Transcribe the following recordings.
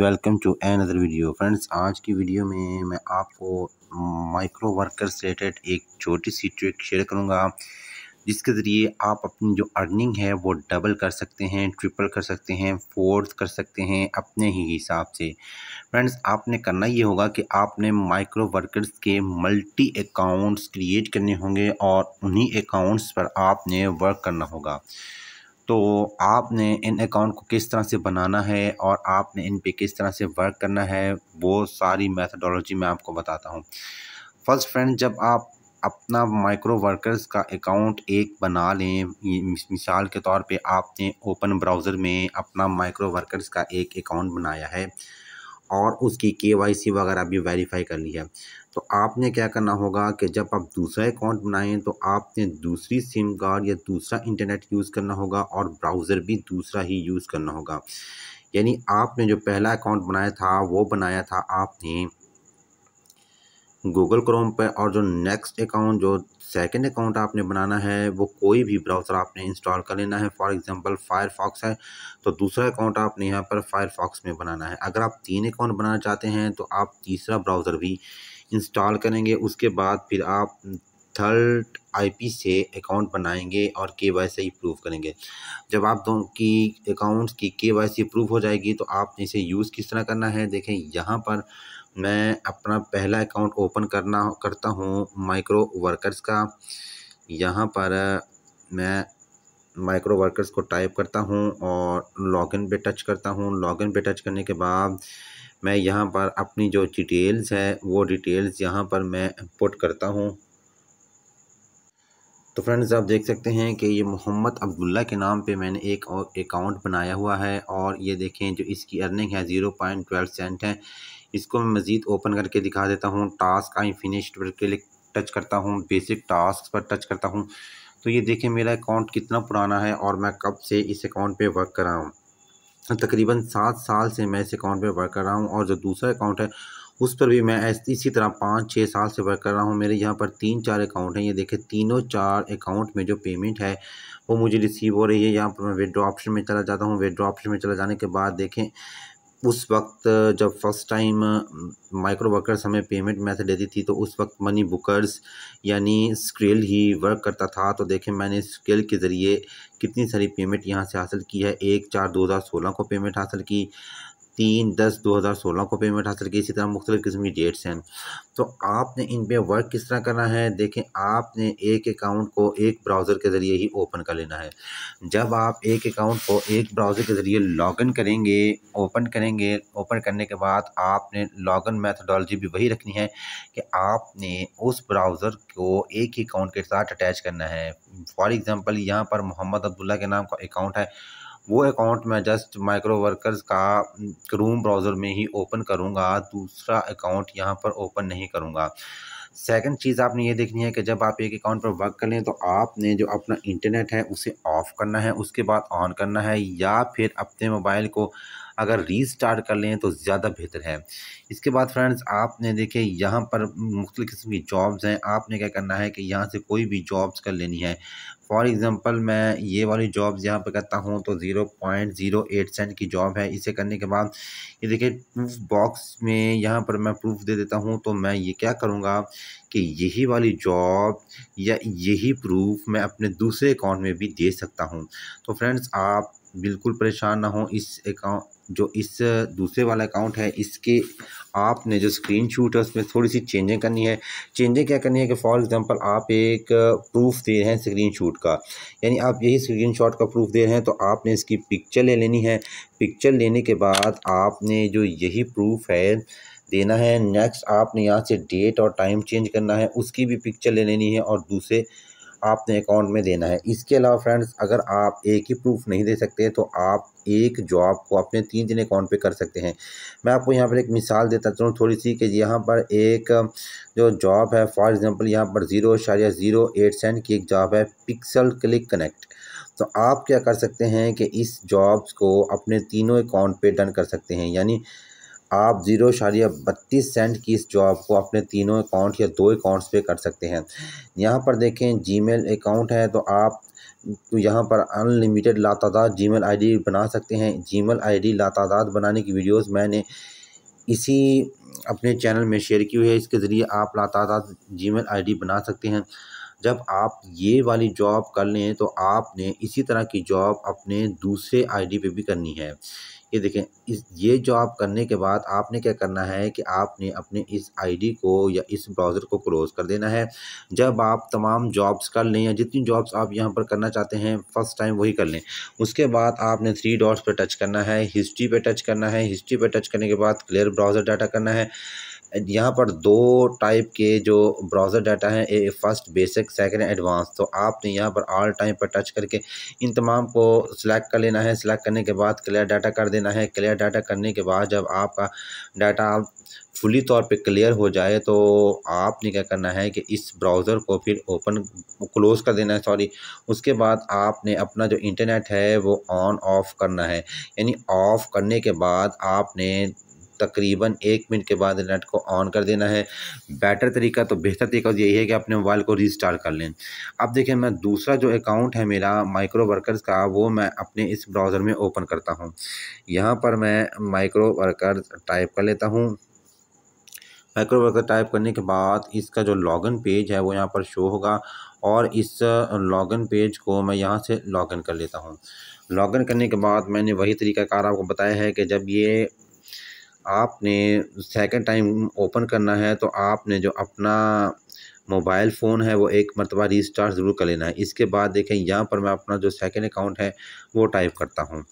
Welcome to another video. Friends, आज की video में मैं आपको माइक्रो वर्कर्स रिलेटेड एक छोटी सी ट्रिक शेयर करूंगा, जिसके ज़रिए आप अपनी जो अर्निंग है वो डबल कर सकते हैं, ट्रिपल कर सकते हैं, फोर्थ कर सकते हैं अपने ही हिसाब से। फ्रेंड्स, आपने करना ये होगा कि आपने माइक्रो वर्कर्स के मल्टी अकाउंट्स क्रिएट करने होंगे और उन्हीं अकाउंट्स पर आपने वर्क करना होगा। तो आपने इन अकाउंट को किस तरह से बनाना है और आपने इन पे किस तरह से वर्क करना है, वो सारी मेथडोलॉजी मैं आपको बताता हूँ। फर्स्ट फ्रेंड, जब आप अपना माइक्रो वर्कर्स का अकाउंट एक बना लें, मिसाल के तौर पे आपने ओपन ब्राउज़र में अपना माइक्रो वर्कर्स का एक अकाउंट बनाया है और उसकी KYC वगैरह भी वेरीफाई कर लिया, तो आपने क्या करना होगा कि जब आप दूसरा अकाउंट बनाएं तो आपने दूसरी सिम कार्ड या दूसरा इंटरनेट यूज़ करना होगा और ब्राउज़र भी दूसरा ही यूज़ करना होगा। यानी आपने जो पहला अकाउंट बनाया था आपने गूगल क्रोम पर, और जो नेक्स्ट अकाउंट, जो सेकंड अकाउंट आपने बनाना है, वो कोई भी ब्राउज़र आपने इंस्टॉल कर लेना है। फॉर एग्जांपल फायरफॉक्स है तो दूसरा अकाउंट आपने यहाँ पर फायरफॉक्स में बनाना है। अगर आप तीन अकाउंट बनाना चाहते हैं तो आप तीसरा ब्राउज़र भी इंस्टॉल करेंगे, उसके बाद फिर आप थर्ड IP से अकाउंट बनाएंगे और KYC अप्रूव करेंगे। जब आप दोनों की अकाउंट्स की KYC अप्रूव हो जाएगी तो आपने इसे यूज़ किस तरह करना है, देखें यहाँ पर मैं अपना पहला अकाउंट ओपन करता हूँ माइक्रो वर्कर्स का। यहाँ पर मैं माइक्रो वर्कर्स को टाइप करता हूँ और लॉगिन पे टच करता हूँ। लॉगिन पे टच करने के बाद मैं यहाँ पर अपनी जो डिटेल्स है वो डिटेल्स यहाँ पर मैं पुट करता हूँ। तो फ्रेंड्स, आप देख सकते हैं कि ये मोहम्मद अब्दुल्ला के नाम पे मैंने एक और अकाउंट बनाया हुआ है और ये देखें जो इसकी अर्निंग है 0.12 सेंट है। इसको मैं मज़ीद ओपन करके दिखा देता हूँ। टास्क आई फिनिश्ड पर क्लिक टच करता हूँ, बेसिक टास्क पर टच करता हूँ, तो ये देखें मेरा अकाउंट कितना पुराना है और मैं कब से इस अकाउंट पे वर्क कर रहा हूँ। तकरीबन 7 साल से मैं इस अकाउंट पे वर्क कर रहा हूँ और जो दूसरा अकाउंट है उस पर भी मैं इसी तरह 5-6 साल से वर्क कर रहा हूँ। मेरे यहाँ पर 3-4 अकाउंट हैं। ये देखें तीनों चार अकाउंट में जो पेमेंट है वो मुझे रिसीव हो रही है। यहाँ पर मैं विड्रॉ ऑप्शन में चला जाता हूँ। विड्रॉ ऑप्शन में चला जाने के बाद देखें उस वक्त जब फ़र्स्ट टाइम माइक्रो वर्कर्स हमें पेमेंट मेथड देती थी तो उस वक्त मनी बुकर्स यानी स्क्रिल ही वर्क करता था। तो देखें मैंने स्क्रिल के ज़रिए कितनी सारी पेमेंट यहाँ से हासिल की है। 1-4-2016 को पेमेंट हासिल की, 3-10-2016 को पेमेंट हासिल की। इसी तरह मुख्तलिफ़ किस्म की डेट्स हैं। तो आपने इन पे वर्क किस तरह करना है, देखें आपने एक अकाउंट को एक ब्राउज़र के ज़रिए ही ओपन कर लेना है। जब आप एक अकाउंट को एक ब्राउज़र के ज़रिए लॉगिन करेंगे, ओपन करने के बाद आपने लॉगिन मैथडोलॉजी भी वही रखनी है कि आपने उस ब्राउज़र को एक ही अकाउंट के साथ अटैच करना है। फॉर एग्ज़ाम्पल यहाँ पर मोहम्मद अब्दुल्ला के नाम का अकाउंट है, वो अकाउंट मैं जस्ट माइक्रो वर्कर्स का क्रोम ब्राउज़र में ही ओपन करूँगा, दूसरा अकाउंट यहाँ पर ओपन नहीं करूँगा। सेकंड चीज़ आपने ये देखनी है कि जब आप एक अकाउंट पर वर्क कर लें तो आपने जो अपना इंटरनेट है उसे ऑफ़ करना है, उसके बाद ऑन करना है, या फिर अपने मोबाइल को अगर रीस्टार्ट कर लें तो ज़्यादा बेहतर है। इसके बाद फ्रेंड्स, आपने देखें यहाँ पर मुख्तलिफ़ किस्म की जॉब्स हैं। आपने क्या करना है कि यहाँ से कोई भी जॉब्स कर लेनी है। फॉर एग्ज़ाम्पल मैं ये वाली जॉब्स यहाँ पर करता हूँ तो 0.08 सेंट की जॉब है। इसे करने के बाद ये देखिए प्रूफ बॉक्स में यहाँ पर मैं प्रूफ दे देता हूँ। तो मैं ये क्या करूँगा कि यही वाली जॉब या यही प्रूफ मैं अपने दूसरे अकाउंट में भी दे सकता हूँ। तो फ्रेंड्स, आप बिल्कुल परेशान ना हो। इस अकाउंट जो इस दूसरे वाला अकाउंट है इसके आपने जो स्क्रीनशॉट है उसमें थोड़ी सी चेंजें करनी है। चेंजें क्या करनी है कि फॉर एग्जांपल आप एक प्रूफ दे रहे हैं स्क्रीनशॉट का, यानी आप यही स्क्रीनशॉट का प्रूफ दे रहे हैं तो आपने इसकी पिक्चर ले लेनी है। पिक्चर लेने के बाद आपने जो यही प्रूफ है देना है। नेक्स्ट आपने यहाँ से डेट और टाइम चेंज करना है, उसकी भी पिक्चर ले लेनी है और दूसरे आपने अकाउंट में देना है। इसके अलावा फ्रेंड्स, अगर आप एक ही प्रूफ नहीं दे सकते तो आप एक जॉब को अपने 3 अकाउंट पे कर सकते हैं। मैं आपको यहाँ पर एक मिसाल देता चलूँ थोड़ी सी कि यहाँ पर एक जो जॉब है फॉर एग्जांपल यहाँ पर 0.08 सेंट की एक जॉब है पिक्सल क्लिक कनेक्ट। तो आप क्या कर सकते हैं कि इस जॉब्स को अपने तीनों अकाउंट पर डन कर सकते हैं। यानी आप 0.32 सेंट की इस जॉब को अपने तीनों अकाउंट या 2 अकाउंट्स पे कर सकते हैं। यहाँ पर देखें जीमेल अकाउंट है तो आप तो यहाँ पर अनलिमिटेड लातादाद जीमेल आईडी बना सकते हैं। जीमेल आईडी लातादाद बनाने की वीडियोस मैंने इसी अपने चैनल में शेयर की हुई है। इसके ज़रिए आप लातादाद जीमेल आईडी बना सकते हैं। जब आप ये वाली जॉब कर लें तो आपने इसी तरह की जॉब अपने दूसरे आईडी पे भी करनी है। ये देखें, इस ये जॉब करने के बाद आपने क्या करना है कि आपने अपने इस आईडी को या इस ब्राउज़र को क्लोज़ कर देना है। जब आप तमाम जॉब्स कर लें या जितनी जॉब्स आप यहाँ पर करना चाहते हैं फ़र्स्ट टाइम वही कर लें। उसके बाद आपने 3 डॉट्स पर टच करना है, हिस्ट्री पर टच करना है। हिस्ट्री पर टच करने के बाद क्लियर ब्राउज़र डाटा करना है। यहाँ पर 2 टाइप के जो ब्राउज़र डाटा हैं, फर्स्ट बेसिक, सेकंड एडवांस। तो आपने यहाँ पर ऑल टाइम पर टच करके इन तमाम को सिलेक्ट कर लेना है। सिलेक्ट करने के बाद क्लियर डाटा कर देना है। क्लियर डाटा करने के बाद जब आपका डाटा फुली तौर पे क्लियर हो जाए तो आपने क्या करना है कि इस ब्राउज़र को फिर क्लोज़ कर देना है, सॉरी। उसके बाद आपने अपना जो इंटरनेट है वो ऑन ऑफ़ करना है, यानी ऑफ़ करने के बाद आपने तकरीबन 1 मिनट के बाद नेट को ऑन कर देना है। बेहतर तरीका यही है कि अपने मोबाइल को रीस्टार्ट कर लें। अब देखें, मैं दूसरा जो अकाउंट है मेरा माइक्रोवर्कर्स का, वो मैं अपने इस ब्राउज़र में ओपन करता हूं। यहां पर मैं माइक्रोवर्कर्स टाइप कर लेता हूं। माइक्रोवर्कर्स टाइप करने के बाद इसका जो लॉगिन पेज है वो यहाँ पर शो होगा और इस लॉगिन पेज को मैं यहाँ से लॉगिन कर लेता हूँ। लॉगिन करने के बाद मैंने वही तरीकाकार आपको बताया है कि जब ये आपने सेकंड टाइम ओपन करना है तो आपने जो अपना मोबाइल फ़ोन है वो 1 मरतबा रीस्टार्ट ज़रूर कर लेना है। इसके बाद देखें, यहाँ पर मैं अपना जो सेकंड अकाउंट है वो टाइप करता हूँ।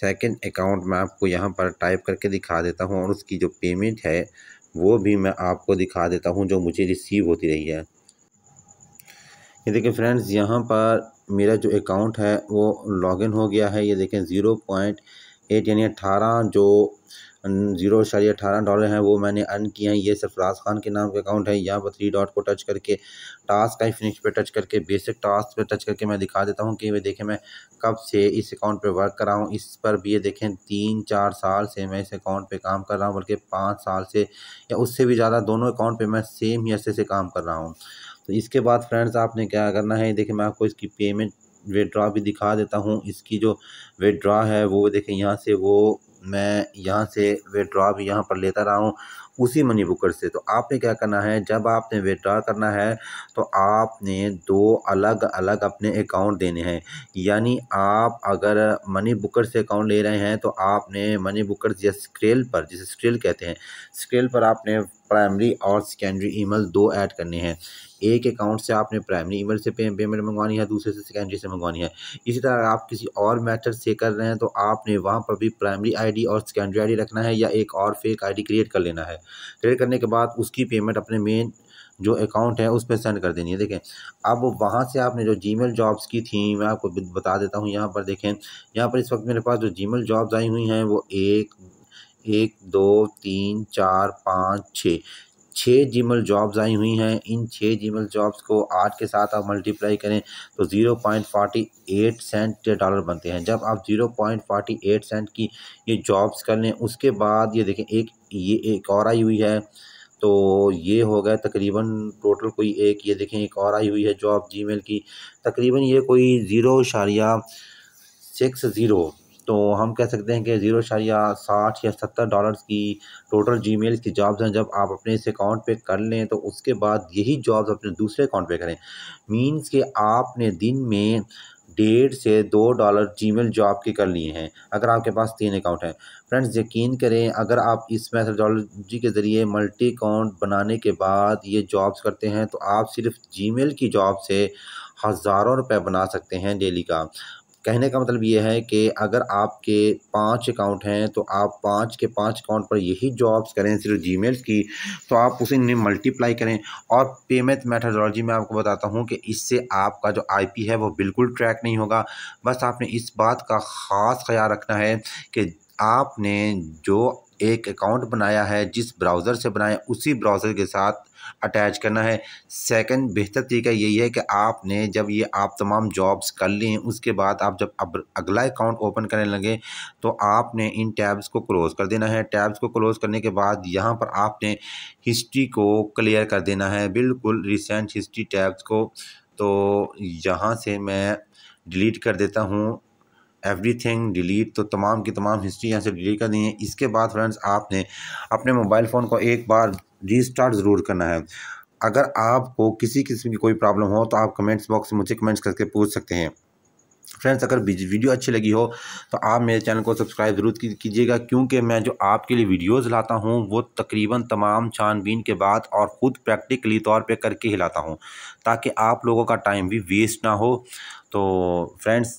सेकंड अकाउंट मैं आपको यहाँ पर टाइप करके दिखा देता हूँ और उसकी जो पेमेंट है वो भी मैं आपको दिखा देता हूँ जो मुझे रिसीव होती रही है। ये देखें फ्रेंड्स, यहाँ पर मेरा जो अकाउंट है वो लॉगिन हो गया है। ये देखें 0.8 यानी 18 जो 0.18 डॉलर हैं वो मैंने अर्न किए हैं। ये सिर्फ राज खान के नाम का अकाउंट है। यहाँ पर 3 डॉट को टच करके टास्क आई फिनिश पे टच करके बेसिक टास्क पे टच करके मैं दिखा देता हूँ कि ये देखें मैं कब से इस अकाउंट पे वर्क कर रहा हूँ। इस पर भी ये देखें 3-4 साल से मैं इस अकाउंट पे काम कर रहा हूँ, बल्कि 5 साल से या उससे भी ज़्यादा दोनों अकाउंट पर मैं सेम ही अरसे से काम कर रहा हूँ। तो इसके बाद फ्रेंड्स आपने क्या करना है, देखें मैं आपको इसकी पेमेंट विड्रॉ भी दिखा देता हूँ। इसकी जो विड्रॉ है वो देखें, यहाँ से वो मैं यहाँ से विड्रॉ भी यहाँ पर लेता रहा हूँ उसी मनी बुकर से। तो आपने क्या करना है, जब आपने विड्रॉ करना है तो आपने 2 अलग अलग अपने अकाउंट देने हैं। यानी आप अगर मनी बुकर से अकाउंट ले रहे हैं तो आपने मनी बुकर या स्क्रिल पर, जिसे स्क्रिल कहते हैं, स्क्रिल पर आपने प्राइमरी और सेकेंडरी ईमेल 2 ऐड करने हैं। एक अकाउंट से आपने प्राइमरी ईमेल से पेमेंट मंगवानी है, दूसरे से सेकेंडरी से मंगवानी है। इसी तरह आप किसी और मेथड से कर रहे हैं तो आपने वहाँ पर भी प्राइमरी आईडी और सेकेंडरी आईडी रखना है या एक और फेक आईडी क्रिएट कर लेना है। क्रिएट करने के बाद उसकी पेमेंट अपने मेन जो अकाउंट है उस पर सेंड कर देनी है। देखें, अब वहाँ से आपने जो जीमेल जॉब्स की थी मैं आपको बता देता हूँ। यहाँ पर देखें, यहाँ पर इस वक्त मेरे पास जो जीमेल जॉब्स आई हुई हैं वो 1, 2, 3, 4, 5, 6 जीमेल जॉब्स आई हुई हैं। इन 6 जीमेल जॉब्स को 8 के साथ आप मल्टीप्लाई करें तो 0.48 सेंट डॉलर बनते हैं। जब आप 0.48 सेंट की ये जॉब्स कर लें उसके बाद ये देखें एक और आई हुई है, तो ये हो गया तकरीबन टोटल कोई ये देखें एक और आई हुई है जॉब जीमेल की, तकरीबन ये कोई 0.60 तो हम कह सकते हैं कि 0.60 या 70 डॉलर्स की टोटल जीमेल की जॉब्स हैं। जब आप अपने इस अकाउंट पे कर लें तो उसके बाद यही जॉब्स अपने दूसरे अकाउंट पे करें। मींस कि आपने दिन में 1.5 से 2 डॉलर जीमेल जॉब की कर लिए हैं अगर आपके पास 3 अकाउंट हैं। फ्रेंड्स यकीन करें, अगर आप इस मेथडोलॉजी के ज़रिए मल्टी अकाउंट बनाने के बाद ये जॉब्स करते हैं तो आप सिर्फ जीमेल की जॉब से हज़ारों रुपये बना सकते हैं डेली का। कहने का मतलब ये है कि अगर आपके 5 अकाउंट हैं तो आप 5 के 5 अकाउंट पर यही जॉब्स करें सिर्फ जीमेल्स की, तो आप उसे इन्हें मल्टीप्लाई करें। और पेमेंट मेथडोलॉजी मैं आपको बताता हूँ कि इससे आपका जो आईपी है वो बिल्कुल ट्रैक नहीं होगा। बस आपने इस बात का ख़ास ख्याल रखना है कि आपने जो एक अकाउंट बनाया है जिस ब्राउज़र से बनाया उसी ब्राउज़र के साथ अटैच करना है। सेकंड बेहतर तरीका यही है कि आपने जब ये आप तमाम जॉब्स कर लें उसके बाद आप जब अगला अकाउंट ओपन करने लगे तो आपने इन टैब्स को क्लोज़ कर देना है। टैब्स को क्लोज़ करने के बाद यहाँ पर आपने हिस्ट्री को क्लियर कर देना है, बिल्कुल रिसेंट हिस्ट्री टैब्स को। तो यहाँ से मैं डिलीट कर देता हूँ एवरीथिंग डिलीट। तो तमाम की तमाम हिस्ट्री यहाँ से डिलीट कर दी है। इसके बाद फ्रेंड्स आपने अपने मोबाइल फ़ोन को एक बार रीस्टार्ट ज़रूर करना है। अगर आपको किसी किस्म की कोई प्रॉब्लम हो तो आप कमेंट्स बॉक्स में मुझे कमेंट्स करके पूछ सकते हैं। फ्रेंड्स अगर वीडियो अच्छी लगी हो तो आप मेरे चैनल को सब्सक्राइब ज़रूर कीजिएगा, क्योंकि मैं जो आपके लिए वीडियोस लाता हूं वो तकरीबन तमाम छानबीन के बाद और ख़ुद प्रैक्टिकली तौर पे करके ही लाता हूं, ताकि आप लोगों का टाइम भी वेस्ट ना हो। तो फ्रेंड्स